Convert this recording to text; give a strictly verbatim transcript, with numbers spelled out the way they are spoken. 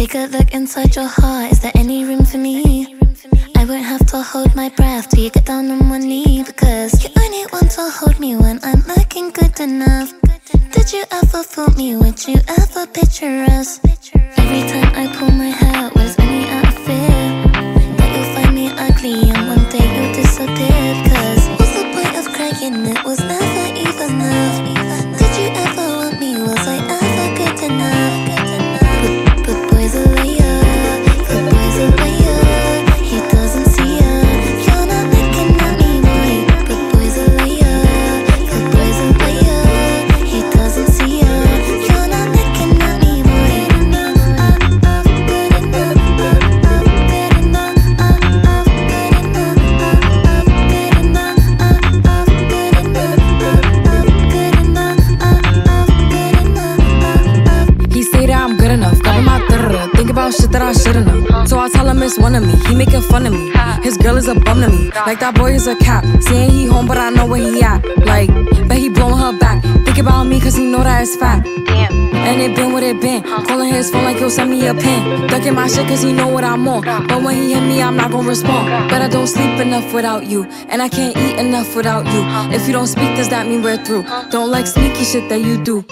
Take a look inside your heart, is there any room for me? I won't have to hold my breath till you get down on one knee, because you only want to hold me when I'm looking good enough. Did you ever fool me? Would you ever picture us? Every time I pull my hair was only out of fear that you'll find me ugly and one day you'll disappear. Because what's the point of crying? It was never even enough. Did you ever want me? Was I ever good enough? Shit that I shouldn't know. So I tell him it's one of me. He making fun of me. His girl is a bum to me. Like that boy is a cap. Saying he home but I know where he at. Like, but he blowing her back. Think about me cause he know that it's fat. And it been what it been. Calling his phone like yo send me a pin. Ducking my shit cause he know what I'm on. But when he hit me I'm not gon' respond. But I don't sleep enough without you. And I can't eat enough without you. If you don't speak does that mean we're through? Don't like sneaky shit that you do.